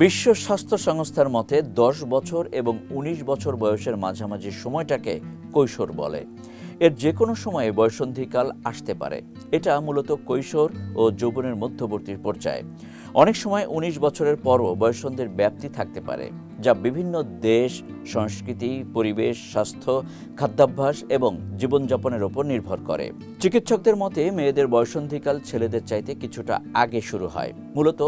विश्व स्वास्थ्य संस्थार मते 10 बछर एवं 19 बछर बयसेर माझामाझी समयटाके कैशोर बोले। एर जेकोनो समय बयसन्धिकाल आसते पारे। एटा मूलत कैशोर ओ यौवनेर मध्यवर्ती पर्याय। अनेक समय 19 बछरेर परो बयसन्धिर व्याप्ति थाकते पारे, जा विभिन्न देश संस्कृति परिवेश स्वास्थ्य खाद्याभ्यास एवं जीवनयापनेर उपर निर्भर करे। चिकित्सकदेर मते मेयेदेर बयसन्धिकाल छेलेदेर चाइते किछुटा आगे शुरू हय। मूलत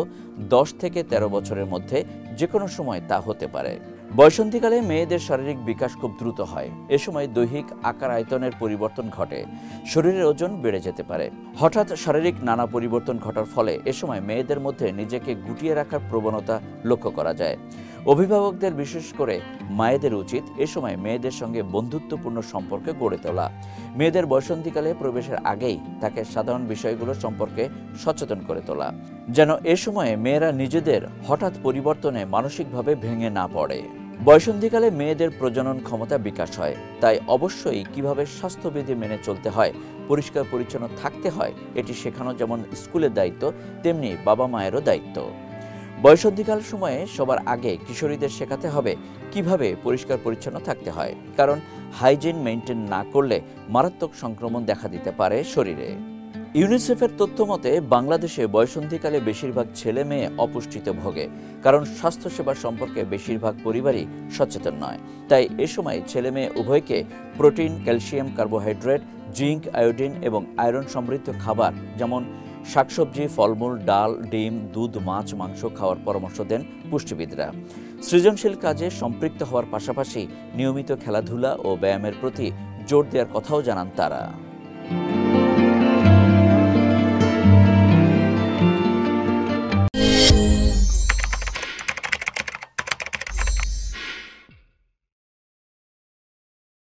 10 থেকে 13 বছরের मध्य जेकोनो समय ता होते पारे। बयसन्धिकाले मेयेदेर शारीरिक विकास खूब द्रुत हय। ए समय दैहिक आकार आयतनेर परिवर्तन घटे, शरीरेर ओजन बेड़े जेते पारे। हठात् शारीरिक नाना परिवर्तन घटार फले ए समय मेयेदेर मধ্যে নিজেকে গুটিয়ে রাখার প্রবণতা লক্ষ্য করা যায়। অভিভাবকদের বিশেষ করে মায়েদের উচিত এই সময় মেয়েদের সঙ্গে বন্ধুত্বপূর্ণ সম্পর্ক গড়ে তোলা। মেয়েদের বয়সন্ধিকালে প্রবেশের আগেই তাকে সাধারণ বিষয়গুলো সম্পর্কে সচেতন করে তোলা, যেন এই সময়ে মেয়েরা নিজেদের হঠাৎ পরিবর্তনে মানসিকভাবে ভেঙে না পড়ে। বয়সন্ধিকালে মেয়েদের প্রজনন ক্ষমতা বিকাশ হয়, তাই অবশ্যই কিভাবে স্বাস্থ্যবিধি মেনে চলতে হয়, পরিষ্কার পরিচ্ছন্ন থাকতে হয়, এটি শেখানো যেমন স্কুলের দায়িত্ব, তেমনি বাবা মায়েরও দায়িত্ব। বয়সন্ধিকাল সময়ে সবার আগে কিশোরীদের শেখাতে হবে কিভাবে পরিষ্কার পরিচ্ছন্ন থাকতে হয়, কারণ হাইজিন মেইনটেইন না করলে মারাত্মক সংক্রমণ দেখা দিতে পারে শরীরে। ইউনিসেফের তথ্য মতে বাংলাদেশে বয়সন্ধিকালে বেশিরভাগ ছেলে মেয়ে অপুষ্টিতে ভোগে, কারণ স্বাস্থ্যসেবা সম্পর্কে বেশিরভাগ পরিবারই সচেতন নয়। তাই এ সময় ছেলে মেয়ে উভয়কে protein, calcium, carbohydrate, zinc, iodine এবং আয়রন সমৃদ্ধ খাবার যেমন শাকসবজি, ফলমূল, ডাল, ডিম, দুধ, মাছ, মাংস খাওয়ার পরামর্শ দেন পুষ্টিবিদরা। সৃজনশীল কাজে সম্পৃক্ত হওয়ার পাশাপাশি নিয়মিত খেলাধুলা ও ব্যায়ামের প্রতি জোর দেওয়ার কথাও জানান তারা।